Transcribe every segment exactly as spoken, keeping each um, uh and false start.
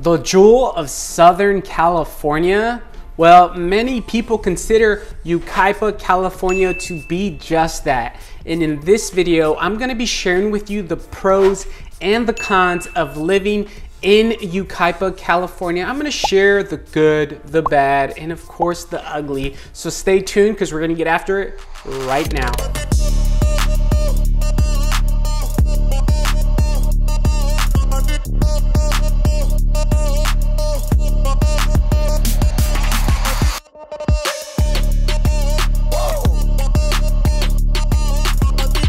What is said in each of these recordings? The jewel of Southern California? Well, many people consider Yucaipa, California to be just that. And in this video, I'm gonna be sharing with you the pros and the cons of living in Yucaipa, California. I'm gonna share the good, the bad, and of course the ugly. So stay tuned because we're gonna get after it right now.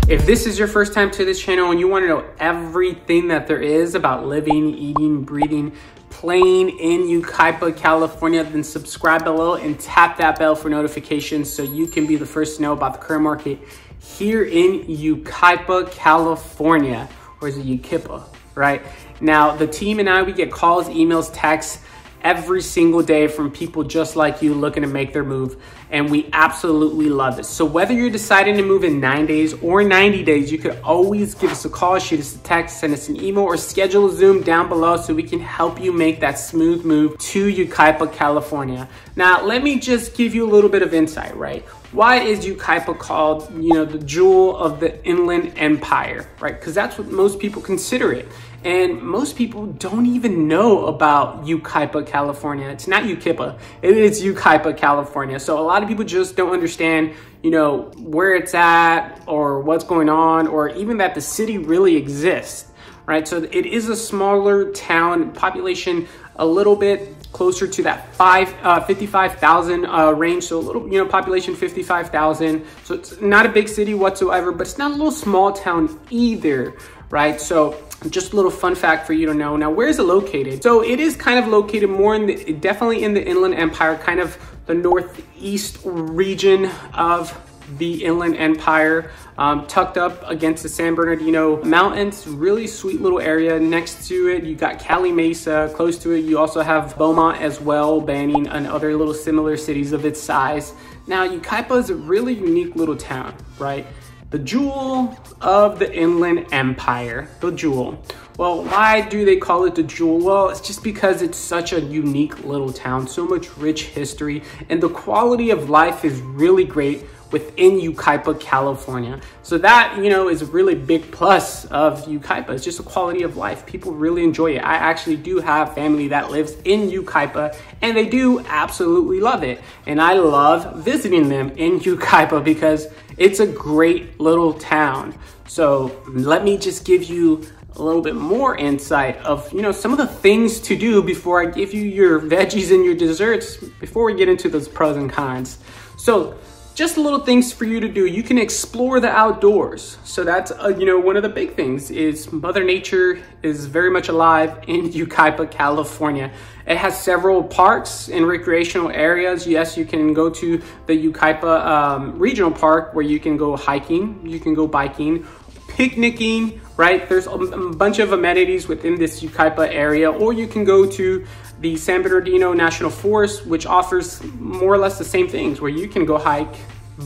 If this is your first time to this channel and you want to know everything that there is about living, eating, breathing, playing in Yucaipa, California, then subscribe below and tap that bell for notifications so you can be the first to know about the current market here in Yucaipa, California, or is it Yucaipa, right? Now, the team and I, we get calls, emails, texts every single day from people just like you looking to make their move, and we absolutely love it. So whether you're deciding to move in nine days or ninety days, you could always give us a call, shoot us a text, send us an email, or schedule a Zoom down below so we can help you make that smooth move to Yucaipa, California. Now, let me just give you a little bit of insight, right? Why is Yucaipa called, you know, the jewel of the Inland Empire, right? Because that's what most people consider it. And most people don't even know about Yucaipa, California. It's not Yucaipa, it is Yucaipa, California. So a lot of people just don't understand, you know, where it's at or what's going on, or even that the city really exists, right? So it is a smaller town, population a little bit closer to that five, uh, fifty-five thousand uh, range. So a little, you know, population fifty-five thousand. So it's not a big city whatsoever, but it's not a little small town either, right? So just a little fun fact for you to know. Now, where is it located? So it is kind of located more in the, definitely in the Inland Empire, kind of the northeast region of the Inland Empire, um, tucked up against the San Bernardino Mountains. Really sweet little area. Next to it, you got Calimesa. Close to it, you also have Beaumont as well, Banning, and other little similar cities of its size. Now, Yucaipa is a really unique little town, right? The jewel of the Inland Empire, the jewel. Well, why do they call it the jewel? Well, it's just because it's such a unique little town, so much rich history, and the quality of life is really great within Yucaipa, California. So that, you know, is a really big plus of Yucaipa. It's just a quality of life. People really enjoy it. I actually do have family that lives in Yucaipa and they do absolutely love it. And I love visiting them in Yucaipa because it's a great little town. So let me just give you a little bit more insight of, you know, some of the things to do before I give you your veggies and your desserts before we get into those pros and cons. So, just little things for you to do. You can explore the outdoors. So that's, uh, you know, one of the big things is Mother Nature is very much alive in Yucaipa, California. It has several parks and recreational areas. Yes, you can go to the Yucaipa um, Regional Park where you can go hiking, you can go biking, picnicking, right? There's a bunch of amenities within this Yucaipa area, or you can go to the San Bernardino National Forest, which offers more or less the same things, where you can go hike,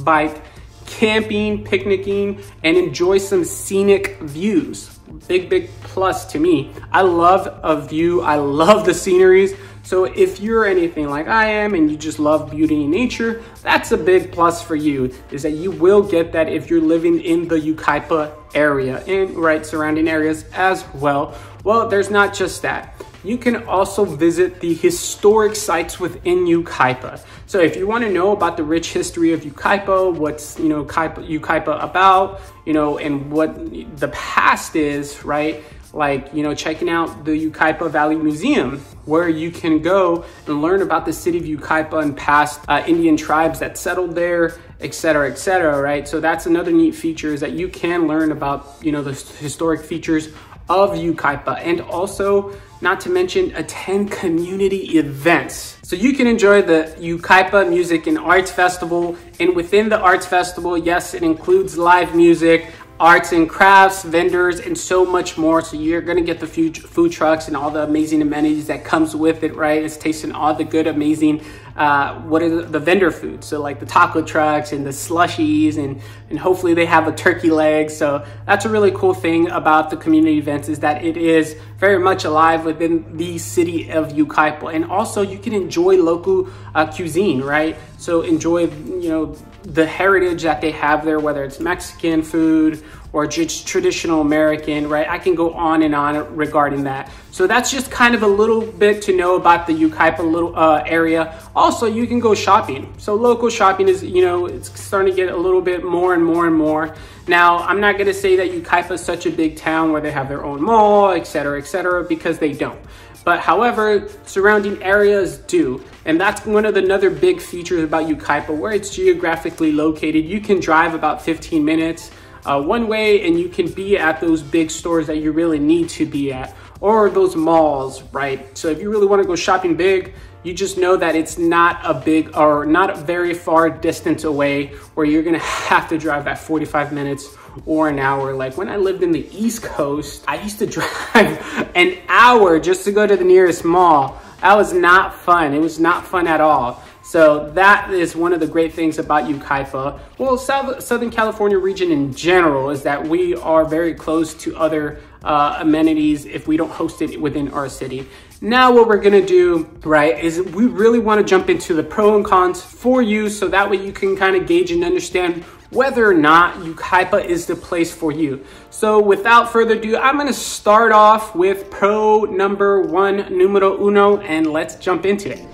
bike, camping, picnicking, and enjoy some scenic views. Big, big plus to me. I love a view, I love the sceneries. So if you're anything like I am and you just love beauty and nature, that's a big plus for you, is that you will get that if you're living in the Yucaipa area and right surrounding areas as well. Well, there's not just that. You can also visit the historic sites within Yucaipa. So if you want to know about the rich history of Yucaipa, what's, you know, Yucaipa about, you know, and what the past is, right? Like, you know, checking out the Yucaipa Valley Museum, where you can go and learn about the city of Yucaipa and past uh, Indian tribes that settled there, et cetera, et cetera, right? So that's another neat feature, is that you can learn about, you know, the historic features of Yucaipa, and also, not to mention, attend community events. So you can enjoy the Yucaipa Music and Arts Festival, and within the Arts Festival, yes, it includes live music. arts and crafts, vendors, and so much more. So you're gonna get the food trucks and all the amazing amenities that comes with it, right? It's tasting all the good, amazing, uh, what is the vendor food? So like the taco trucks and the slushies, and, and hopefully they have a turkey leg. So that's a really cool thing about the community events, is that it is very much alive within the city of Yucaipa. And also you can enjoy local uh, cuisine, right? So enjoy, you know, the heritage that they have there, whether it's Mexican food or just traditional American, right? I can go on and on regarding that. So that's just kind of a little bit to know about the Yucaipa little uh, area. Also, you can go shopping. So local shopping is, you know, it's starting to get a little bit more and more and more. Now, I'm not gonna say that Yucaipa is such a big town where they have their own mall, et cetera, et cetera, because they don't. But however, surrounding areas do. And that's one of the another big features about Yucaipa, where it's geographically located. You can drive about fifteen minutes uh, one way, and you can be at those big stores that you really need to be at, or those malls, right? So if you really wanna go shopping big, you just know that it's not a big, or not a very far distance away where you're gonna have to drive that forty-five minutes or an hour. Like when I lived in the East Coast, I used to drive an hour just to go to the nearest mall. That was not fun. It was not fun at all. So that is one of the great things about Yucaipa. Well, South, Southern California region in general is that we are very close to other uh, amenities if we don't host it within our city. Now what we're gonna do, right, is we really wanna jump into the pros and cons for you, so that way you can kind of gauge and understand whether or not Yucaipa is the place for you. So without further ado, I'm gonna start off with pro number one, numero uno, and let's jump into it.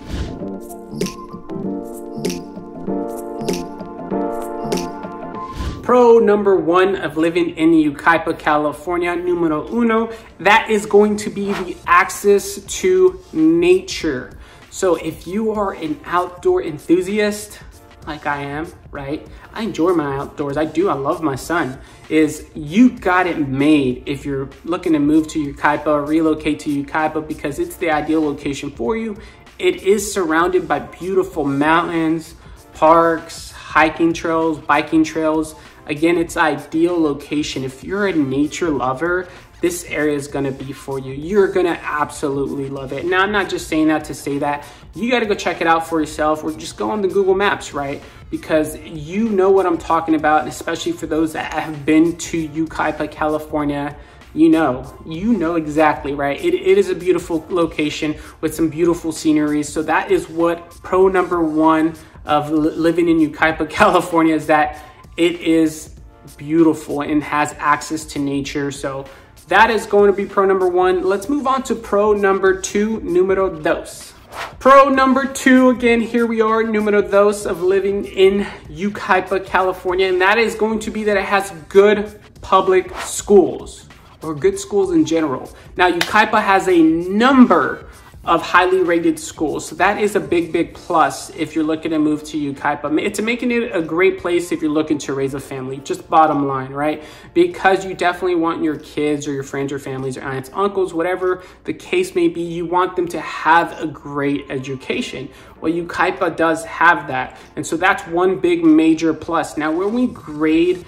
Pro number one of living in Yucaipa, California, numero uno, that is going to be the access to nature. So if you are an outdoor enthusiast, like I am, right? I enjoy my outdoors, I do, I love my sun, is you got it made if you're looking to move to Yucaipa or relocate to Yucaipa, because it's the ideal location for you. It is surrounded by beautiful mountains, parks, hiking trails, biking trails. Again, it's ideal location. If you're a nature lover, this area is gonna be for you. You're gonna absolutely love it. Now, I'm not just saying that to say that. You gotta go check it out for yourself, or just go on the Google Maps, right? Because you know what I'm talking about, and especially for those that have been to Yucaipa, California, you know, you know exactly, right? It, it is a beautiful location with some beautiful scenery. So that is what pro number one of living in Yucaipa, California is, that it is beautiful and has access to nature. So that is going to be pro number one. Let's move on to pro number two, numero dos. Pro number two, again, here we are, numero dos of living in Yucaipa, California, and that is going to be that it has good public schools, or good schools in general. Now, Yucaipa has a number of highly rated schools. So that is a big, big plus if you're looking to move to Yucaipa. It's making it a great place if you're looking to raise a family, just bottom line, right? Because you definitely want your kids or your friends or families or aunts, uncles, whatever the case may be, you want them to have a great education. Well, Yucaipa does have that. And so that's one big major plus. Now, when we grade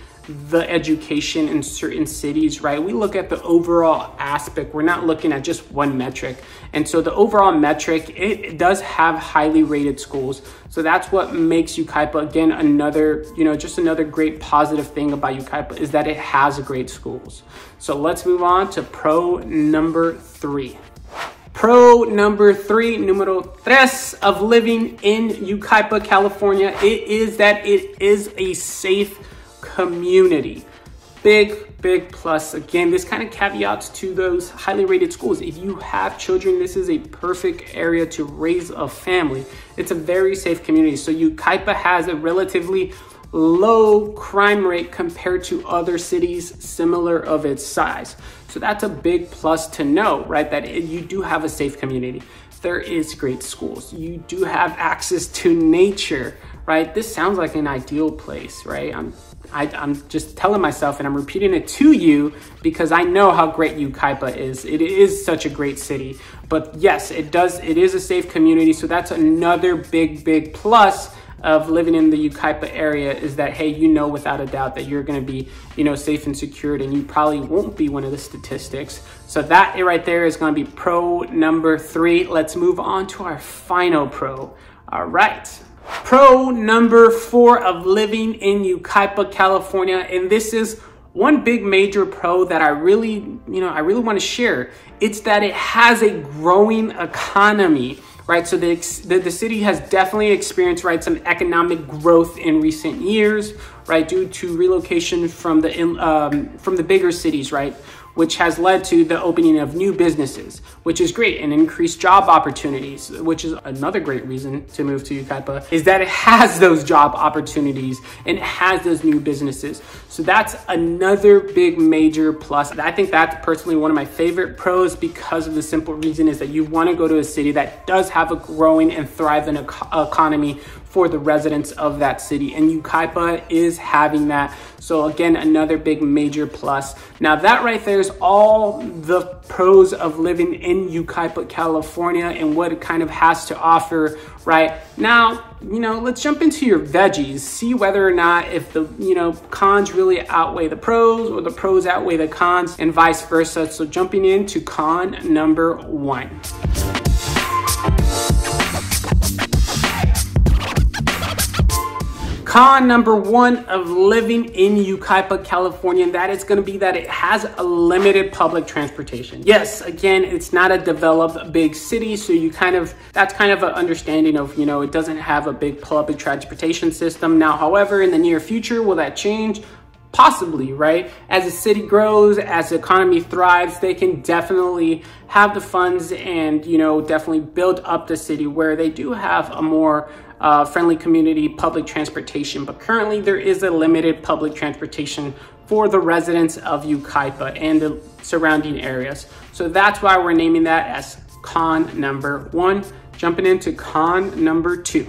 the education in certain cities, right, we look at the overall aspect. We're not looking at just one metric. And so the overall metric, it does have highly rated schools. So that's what makes Yucaipa, again, another, you know, just another great positive thing about Yucaipa is that it has great schools. So let's move on to pro number three. Pro number three, numero tres, of living in Yucaipa, California, it is that it is a safe community. Big, big plus. Again, this kind of caveats to those highly rated schools. If you have children, this is a perfect area to raise a family. It's a very safe community. So Yucaipa has a relatively low crime rate compared to other cities similar of its size. So that's a big plus to know, right? That you do have a safe community. There is great schools. You do have access to nature, right? This sounds like an ideal place, right? I'm I, I'm just telling myself, and I'm repeating it to you, because I know how great Yucaipa is. It is such a great city. But yes, it does. It is a safe community. So that's another big, big plus of living in the Yucaipa area is that, hey, you know without a doubt that you're gonna be, you know, safe and secured, and you probably won't be one of the statistics. So that right there is gonna be pro number three. Let's move on to our final pro. All right. Pro number four of living in Yucaipa, California, and this is one big major pro that I really, you know, I really want to share. It's that it has a growing economy, right? So the, the, the city has definitely experienced, right, some economic growth in recent years, right, due to relocation from the, um, from the bigger cities, right, which has led to the opening of new businesses, which is great, and increased job opportunities, which is another great reason to move to Yucaipa, is that it has those job opportunities and it has those new businesses. So that's another big major plus. I think that's personally one of my favorite pros, because of the simple reason is that you want to go to a city that does have a growing and thriving economy for the residents of that city, and Yucaipa is having that. So again, another big major plus. Now that right there is all the pros of living in Yucaipa, California, and what it kind of has to offer right now. You know, let's jump into your veggies, see whether or not if the, you know, cons really outweigh the pros or the pros outweigh the cons, and vice versa. So jumping into con number one. Con number one of living in Yucaipa, California, and that is gonna be that it has a limited public transportation. Yes, again, it's not a developed big city, so you kind of, that's kind of an understanding of, you know, it doesn't have a big public transportation system. Now, however, in the near future, will that change? Possibly, right? As the city grows, as the economy thrives, they can definitely have the funds and, you know, definitely build up the city where they do have a more Uh, friendly community public transportation, but currently there is a limited public transportation for the residents of Yucaipa and the surrounding areas. So that's why we're naming that as con number one. Jumping into con number two.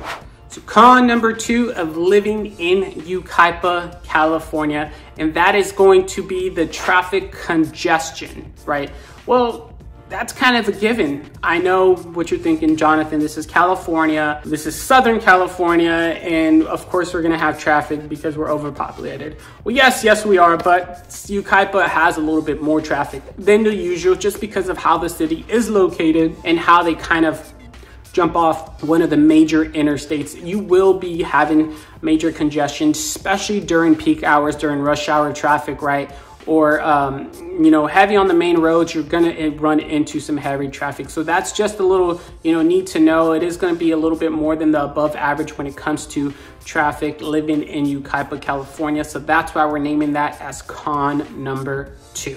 So con number two of living in Yucaipa, California, and that is going to be the traffic congestion, right? Well, that's kind of a given. I know what you're thinking, Jonathan, this is California, this is Southern California, and of course we're gonna have traffic because we're overpopulated. Well, yes, yes we are, but Yucaipa has a little bit more traffic than the usual just because of how the city is located and how they kind of jump off one of the major interstates. You will be having major congestion, especially during peak hours, during rush hour traffic, right? Or, um, you know, heavy on the main roads, you're gonna run into some heavy traffic. So that's just a little, you know, need to know. It is gonna be a little bit more than the above average when it comes to traffic living in Yucaipa, California. So that's why we're naming that as con number two.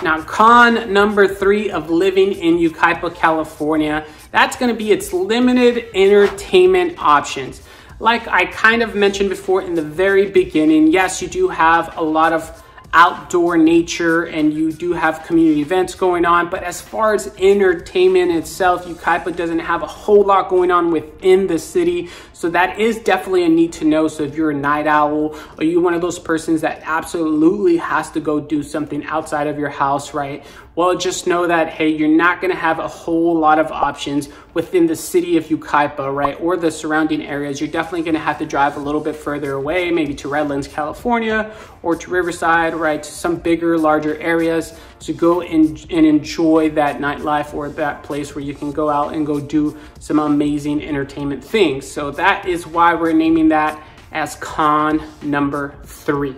Now, con number three of living in Yucaipa, California, that's gonna be its limited entertainment options. Like I kind of mentioned before in the very beginning, yes, you do have a lot of outdoor nature and you do have community events going on, but as far as entertainment itself, Yucaipa doesn't have a whole lot going on within the city. So that is definitely a need to know. So if you're a night owl or you're one of those persons that absolutely has to go do something outside of your house, right? Well, just know that, hey, you're not gonna have a whole lot of options within the city of Yucaipa, right? Or the surrounding areas. You're definitely gonna have to drive a little bit further away, maybe to Redlands, California, or to Riverside, right, to some bigger, larger areas to go and, and enjoy that nightlife or that place where you can go out and go do some amazing entertainment things. So that is why we're naming that as con number three.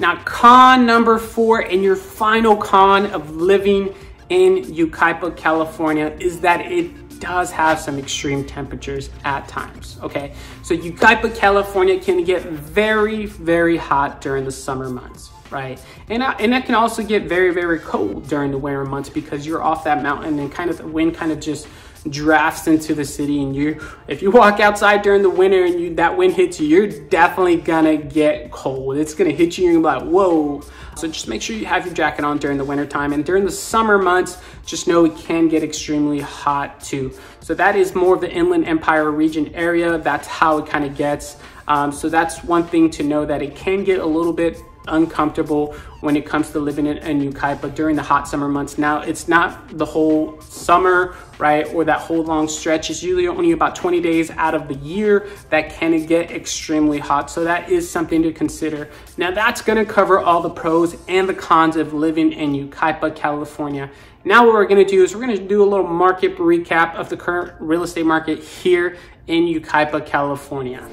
Now, con number four and your final con of living in Yucaipa, California is that it does have some extreme temperatures at times, okay? So Yucaipa, California can get very, very hot during the summer months, right? And, I, and it can also get very, very cold during the winter months because you're off that mountain and kind of the wind kind of just drafts into the city, and you, if you walk outside during the winter and you, that wind hits you, you're definitely gonna get cold. It's gonna hit you and you're like, whoa. So just make sure you have your jacket on during the winter time, and during the summer months, just know it can get extremely hot too. So that is more of the Inland Empire region area. That's how it kind of gets. Um, so that's one thing to know, that it can get a little bit uncomfortable when it comes to living in, in Yucaipa during the hot summer months. Now, it's not the whole summer, right, or that whole long stretch. It's usually only about twenty days out of the year that can get extremely hot. So that is something to consider. Now, that's going to cover all the pros and the cons of living in Yucaipa, California. Now, what we're going to do is we're going to do a little market recap of the current real estate market here in Yucaipa, California.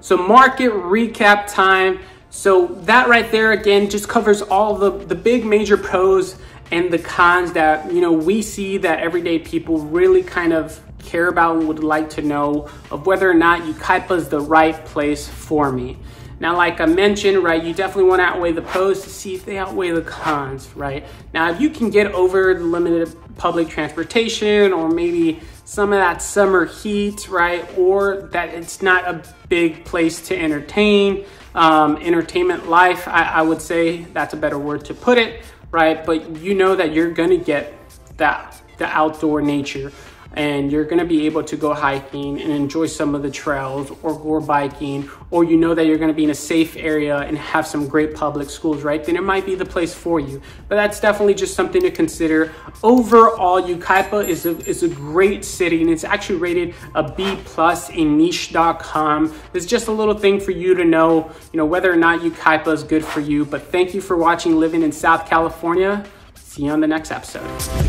So market recap time. So that right there, again, just covers all the, the big major pros and the cons that, you know, we see that everyday people really kind of care about and would like to know of whether or not Yucaipa is the right place for me. Now, like I mentioned, right, you definitely want to outweigh the pros to see if they outweigh the cons, right? Now, if you can get over the limited public transportation or maybe some of that summer heat, right, or that it's not a big place to entertain, um, entertainment life, I, I would say that's a better word to put it, right? But you know that you're going to get that, the outdoor nature, and you're going to be able to go hiking and enjoy some of the trails or go biking, or you know that you're going to be in a safe area and have some great public schools, right? Then it might be the place for you. But that's definitely just something to consider. Overall, Yucaipa is a, is a great city, and it's actually rated a B plus in niche dot com. There's just a little thing for you to know, you know, whether or not Yucaipa is good for you. But thank you for watching Living in South California. See you on the next episode.